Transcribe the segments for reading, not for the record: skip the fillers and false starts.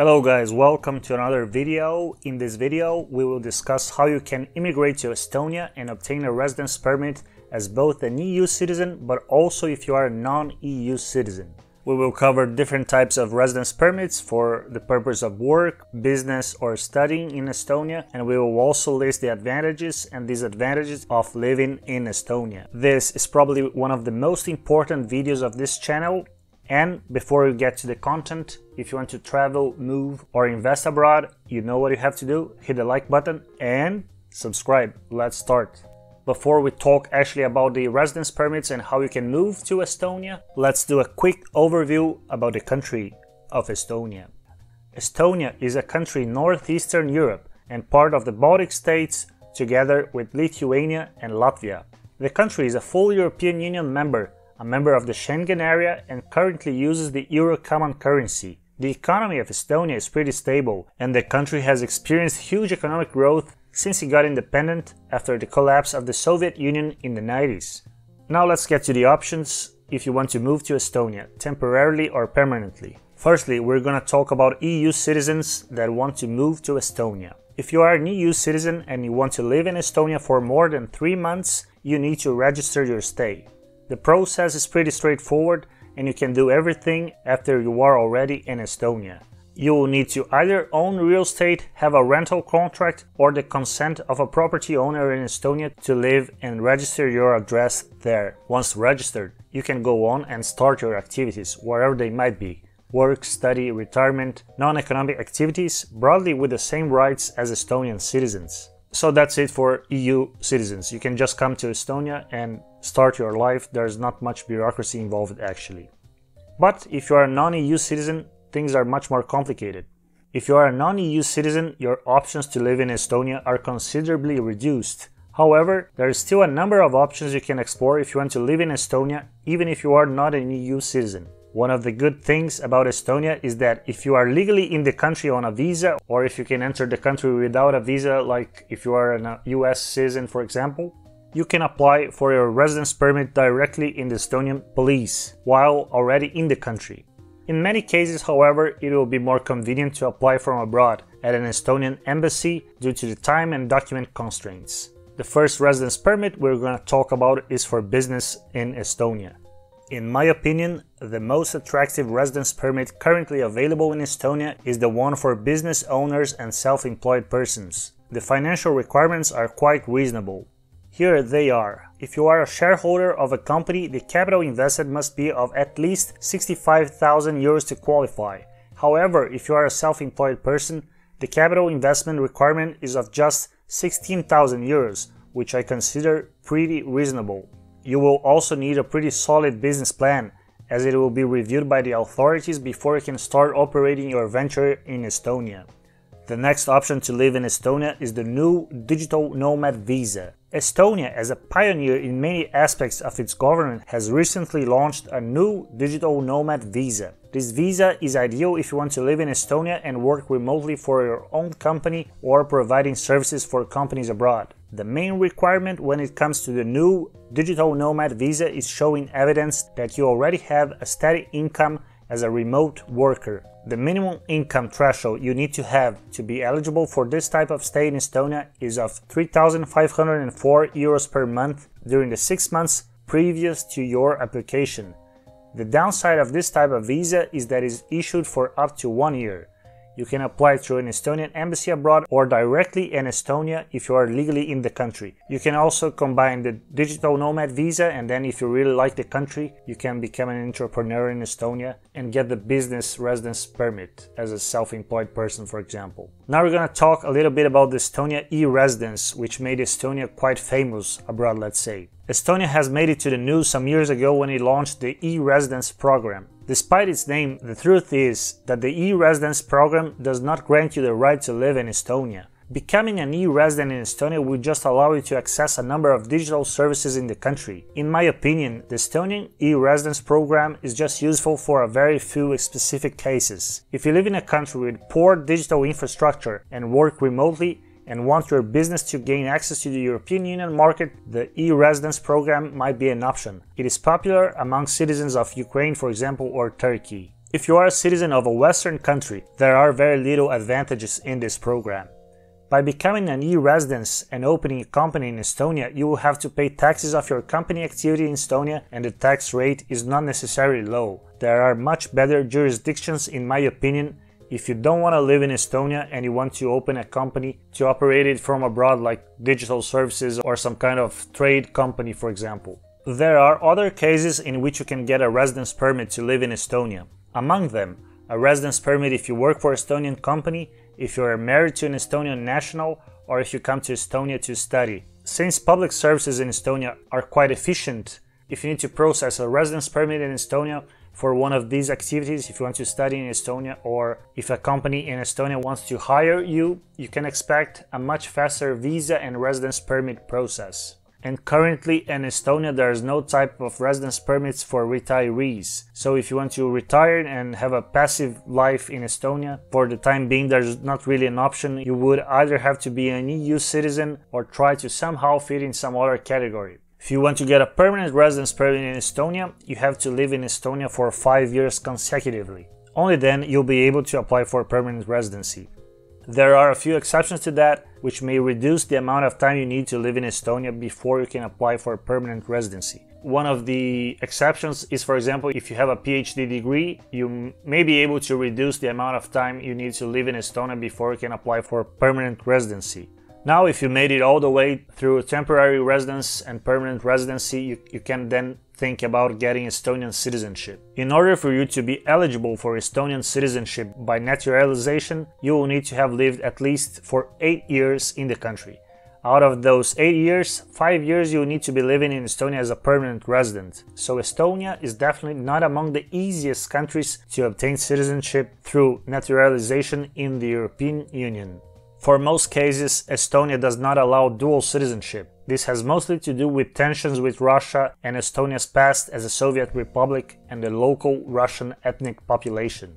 Hello guys, welcome to another video. In this video we will discuss how you can immigrate to Estonia and obtain a residence permit as both an EU citizen but also if you are a non-EU citizen. We will cover different types of residence permits for the purpose of work, business or studying in Estonia, and we will also list the advantages and disadvantages of living in Estonia. This is probably one of the most important videos of this channel. And before you get to the content, if you want to travel, move or invest abroad, you know what you have to do, hit the like button and subscribe. Let's start. Before we talk actually about the residence permits and how you can move to Estonia, let's do a quick overview about the country of Estonia. Estonia is a country in northeastern Europe and part of the Baltic States together with Lithuania and Latvia. The country is a full European Union member, a member of the Schengen area, and currently uses the Euro common currency. The economy of Estonia is pretty stable, and the country has experienced huge economic growth since it got independent after the collapse of the Soviet Union in the 90s. Now let's get to the options if you want to move to Estonia, temporarily or permanently. Firstly, we're gonna talk about EU citizens that want to move to Estonia. If you are an EU citizen and you want to live in Estonia for more than 3 months, you need to register your stay. The process is pretty straightforward and you can do everything after you are already in Estonia. You will need to either own real estate, have a rental contract, or the consent of a property owner in Estonia to live and register your address there. Once registered, you can go on and start your activities, wherever they might be. Work, study, retirement, non-economic activities, broadly with the same rights as Estonian citizens. So that's it for EU citizens. You can just come to Estonia and start your life. There's not much bureaucracy involved actually. But if you are a non-EU citizen, things are much more complicated. If you are a non-EU citizen, your options to live in Estonia are considerably reduced. However, there is still a number of options you can explore if you want to live in Estonia, even if you are not an EU citizen. One of the good things about Estonia is that if you are legally in the country on a visa, or if you can enter the country without a visa, like if you are a US citizen for example, you can apply for your residence permit directly in the Estonian police while already in the country. In many cases, however, it will be more convenient to apply from abroad at an Estonian embassy due to the time and document constraints. The first residence permit we're going to talk about is for business in Estonia. In my opinion, the most attractive residence permit currently available in Estonia is the one for business owners and self-employed persons. The financial requirements are quite reasonable. Here they are. If you are a shareholder of a company, the capital invested must be of at least 65,000 euros to qualify. However, if you are a self-employed person, the capital investment requirement is of just 16,000 euros, which I consider pretty reasonable. You will also need a pretty solid business plan, as it will be reviewed by the authorities before you can start operating your venture in Estonia. The next option to live in Estonia is the new digital nomad visa. Estonia, as a pioneer in many aspects of its government, has recently launched a new digital nomad visa. This visa is ideal if you want to live in Estonia and work remotely for your own company or providing services for companies abroad. The main requirement when it comes to the new digital nomad visa is showing evidence that you already have a steady income as a remote worker. The minimum income threshold you need to have to be eligible for this type of stay in Estonia is of 3,504 euros per month during the 6 months previous to your application. The downside of this type of visa is that it is issued for up to 1 year. You can apply through an Estonian embassy abroad or directly in Estonia if you are legally in the country. You can also combine the digital nomad visa, and then if you really like the country, you can become an entrepreneur in Estonia and get the business residence permit as a self-employed person, for example. Now we're going to talk a little bit about the Estonia e-residence, which made Estonia quite famous abroad, let's say. Estonia has made it to the news some years ago when it launched the e-residence program. Despite its name, the truth is that the e-residence program does not grant you the right to live in Estonia. Becoming an e-resident in Estonia would just allow you to access a number of digital services in the country. In my opinion, the Estonian e-residence program is just useful for a very few specific cases. If you live in a country with poor digital infrastructure and work remotely, and want your business to gain access to the European Union market, the e-residence program might be an option. It is popular among citizens of Ukraine, for example, or Turkey. If you are a citizen of a Western country, there are very little advantages in this program. By becoming an EU resident and opening a company in Estonia, you will have to pay taxes of your company activity in Estonia, and the tax rate is not necessarily low. There are much better jurisdictions, in my opinion, if you don't want to live in Estonia and you want to open a company to operate it from abroad, like digital services or some kind of trade company, for example. There are other cases in which you can get a residence permit to live in Estonia. Among them, a residence permit if you work for an Estonian company, if you are married to an Estonian national, or if you come to Estonia to study. Since public services in Estonia are quite efficient, if you need to process a residence permit in Estonia for one of these activities, if you want to study in Estonia, or if a company in Estonia wants to hire you, you can expect a much faster visa and residence permit process. And currently in Estonia there is no type of residence permits for retirees. So if you want to retire and have a passive life in Estonia, for the time being there's not really an option. You would either have to be an EU citizen or try to somehow fit in some other category. If you want to get a permanent residence permit in Estonia, you have to live in Estonia for 5 years consecutively. Only then you'll be able to apply for permanent residency. There are a few exceptions to that, which may reduce the amount of time you need to live in Estonia before you can apply for permanent residency. One of the exceptions is, for example, if you have a PhD degree, you may be able to reduce the amount of time you need to live in Estonia before you can apply for permanent residency. Now, if you made it all the way through temporary residence and permanent residency, you can then think about getting Estonian citizenship. In order for you to be eligible for Estonian citizenship by naturalization, you will need to have lived at least for 8 years in the country. Out of those 8 years, 5 years you will need to be living in Estonia as a permanent resident. So Estonia is definitely not among the easiest countries to obtain citizenship through naturalization in the European Union. For most cases, Estonia does not allow dual citizenship. This has mostly to do with tensions with Russia and Estonia's past as a Soviet republic and the local Russian ethnic population.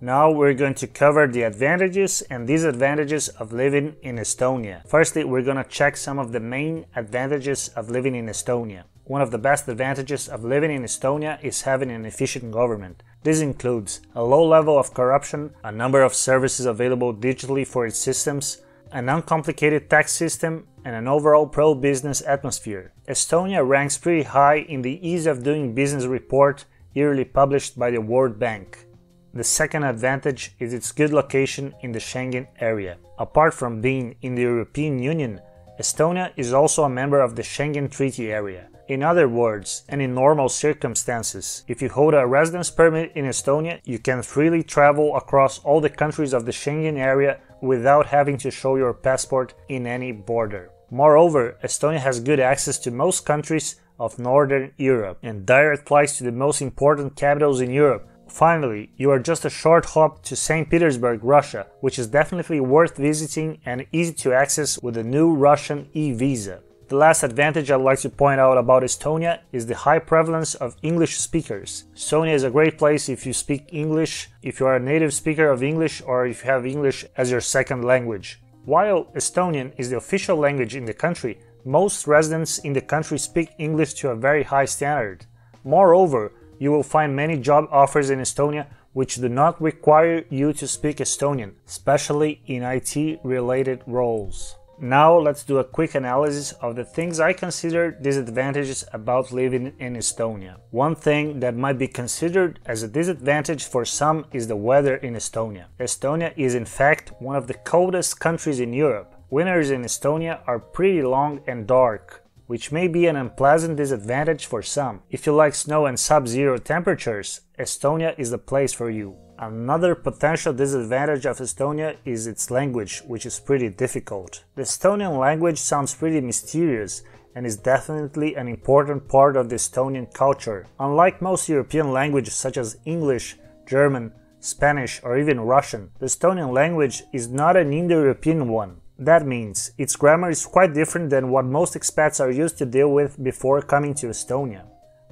Now we're going to cover the advantages and disadvantages of living in Estonia. Firstly, we're going to check some of the main advantages of living in Estonia. One of the best advantages of living in Estonia is having an efficient government. This includes a low level of corruption, a number of services available digitally for its systems, an uncomplicated tax system, and an overall pro-business atmosphere. Estonia ranks pretty high in the Ease of Doing Business report yearly published by the World Bank. The second advantage is its good location in the Schengen area. Apart from being in the European Union, Estonia is also a member of the Schengen Treaty area. In other words, and in normal circumstances, if you hold a residence permit in Estonia, you can freely travel across all the countries of the Schengen area without having to show your passport in any border. Moreover, Estonia has good access to most countries of Northern Europe and direct flights to the most important capitals in Europe. Finally, you are just a short hop to St. Petersburg, Russia, which is definitely worth visiting and easy to access with the new Russian e-visa. The last advantage I'd like to point out about Estonia is the high prevalence of English speakers. Estonia is a great place if you speak English, if you are a native speaker of English, or if you have English as your second language. While Estonian is the official language in the country, most residents in the country speak English to a very high standard. Moreover, you will find many job offers in Estonia which do not require you to speak Estonian, especially in IT-related roles. Now let's do a quick analysis of the things I consider disadvantages about living in Estonia. One thing that might be considered as a disadvantage for some is the weather in Estonia. Estonia is in fact one of the coldest countries in Europe. Winters in Estonia are pretty long and dark, which may be an unpleasant disadvantage for some. If you like snow and sub-zero temperatures, Estonia is the place for you. Another potential disadvantage of Estonia is its language, which is pretty difficult. The Estonian language sounds pretty mysterious and is definitely an important part of the Estonian culture. Unlike most European languages such as English, German, Spanish, or even Russian, the Estonian language is not an Indo-European one. That means its grammar is quite different than what most expats are used to deal with before coming to Estonia.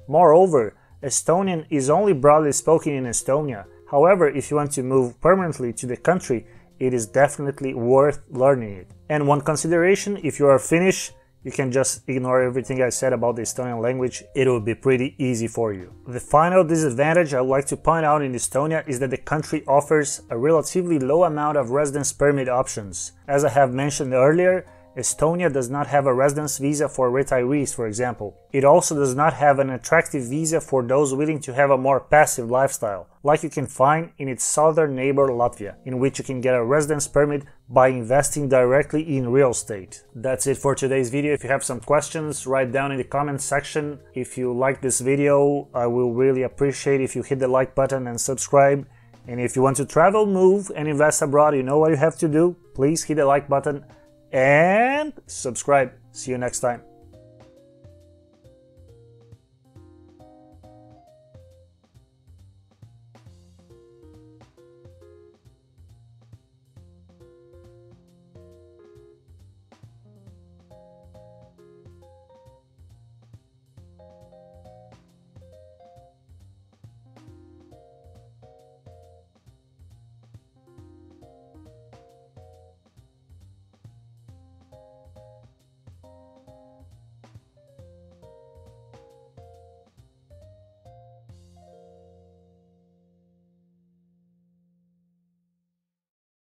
Moreover, Estonian is only broadly spoken in Estonia. However, if you want to move permanently to the country, it is definitely worth learning it. And one consideration, if you are Finnish, you can just ignore everything I said about the Estonian language, it will be pretty easy for you. The final disadvantage I would like to point out in Estonia is that the country offers a relatively low amount of residence permit options. As I have mentioned earlier, Estonia does not have a residence visa for retirees, for example. It also does not have an attractive visa for those willing to have a more passive lifestyle, like you can find in its southern neighbor Latvia, in which you can get a residence permit by investing directly in real estate. That's it for today's video. If you have some questions, write down in the comment section. If you like this video, I will really appreciate if you hit the like button and subscribe. And if you want to travel, move, and invest abroad, you know what you have to do. Please hit the like button and subscribe. See you next time.